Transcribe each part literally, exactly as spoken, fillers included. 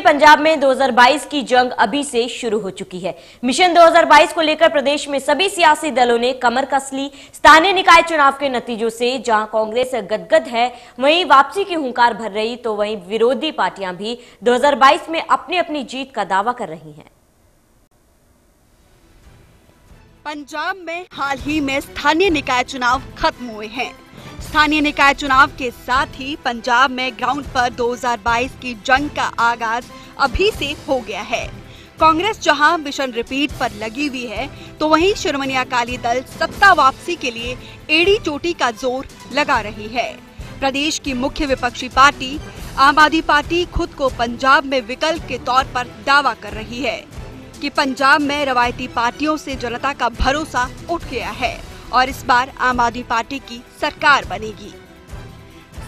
पंजाब में दो हज़ार बाईस की जंग अभी से शुरू हो चुकी है। मिशन दो हज़ार बाईस को लेकर प्रदेश में सभी सियासी दलों ने कमर कस ली। स्थानीय निकाय चुनाव के नतीजों से जहां कांग्रेस गदगद है, वहीं वापसी की हुंकार भर रही, तो वहीं विरोधी पार्टियां भी दो हज़ार बाईस में अपनी अपनी जीत का दावा कर रही हैं। पंजाब में हाल ही में स्थानीय निकाय चुनाव खत्म हुए हैं। स्थानीय निकाय चुनाव के साथ ही पंजाब में ग्राउंड पर दो हज़ार बाईस की जंग का आगाज अभी से हो गया है। कांग्रेस जहां मिशन रिपीट पर लगी हुई है, तो वहीं शिरोमणि अकाली दल सत्ता वापसी के लिए एड़ी चोटी का जोर लगा रही है। प्रदेश की मुख्य विपक्षी पार्टी आम आदमी पार्टी खुद को पंजाब में विकल्प के तौर पर दावा कर रही है कि पंजाब में रवायती पार्टियों से जनता का भरोसा उठ गया है और इस बार आम आदमी पार्टी की सरकार बनेगी।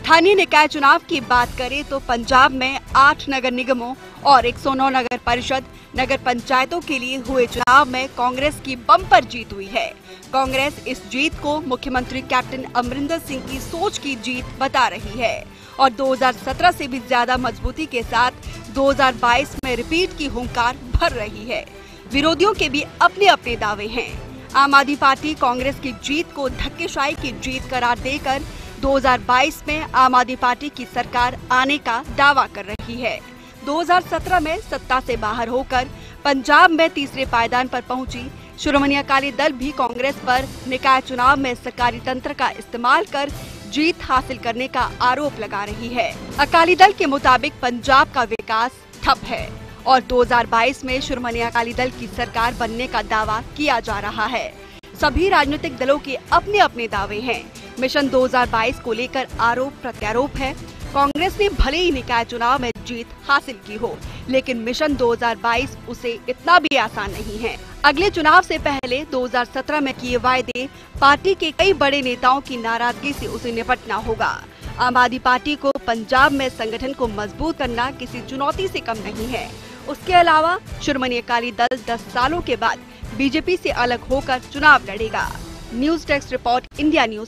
स्थानीय निकाय चुनाव की बात करें तो पंजाब में आठ नगर निगमों और एक सौ नौ नगर परिषद नगर पंचायतों के लिए हुए चुनाव में कांग्रेस की बम्पर जीत हुई है। कांग्रेस इस जीत को मुख्यमंत्री कैप्टन अमरिंदर सिंह की सोच की जीत बता रही है और दो हज़ार सत्रह से भी ज्यादा मजबूती के साथ दो हज़ार बाईस में रिपीट की हुंकार भर रही है। विरोधियों के भी अपने अपने दावे हैं। आम आदमी पार्टी कांग्रेस की जीत को धक्केशाही की जीत करार देकर दो हज़ार बाईस में आम आदमी पार्टी की सरकार आने का दावा कर रही है। दो हज़ार सत्रह में सत्ता से बाहर होकर पंजाब में तीसरे पायदान पर पहुंची शिरोमणि अकाली दल भी कांग्रेस पर निकाय चुनाव में सरकारी तंत्र का इस्तेमाल कर जीत हासिल करने का आरोप लगा रही है। अकाली दल के मुताबिक पंजाब का विकास ठप है और दो हज़ार बाईस में शिरोमणि अकाली दल की सरकार बनने का दावा किया जा रहा है। सभी राजनीतिक दलों के अपने अपने दावे हैं। मिशन दो हज़ार बाईस को लेकर आरोप प्रत्यारोप है। कांग्रेस ने भले ही निकाय चुनाव में जीत हासिल की हो, लेकिन मिशन दो हज़ार बाईस उसे इतना भी आसान नहीं है। अगले चुनाव से पहले दो हज़ार सत्रह में किए वायदे, पार्टी के कई बड़े नेताओं की नाराजगी से उसे निपटना होगा। आम आदमी पार्टी को पंजाब में संगठन को मजबूत करना किसी चुनौती से कम नहीं है। उसके अलावा शिरोमणि अकाली दल दस सालों के बाद बीजेपी से अलग होकर चुनाव लड़ेगा। News desk report, India news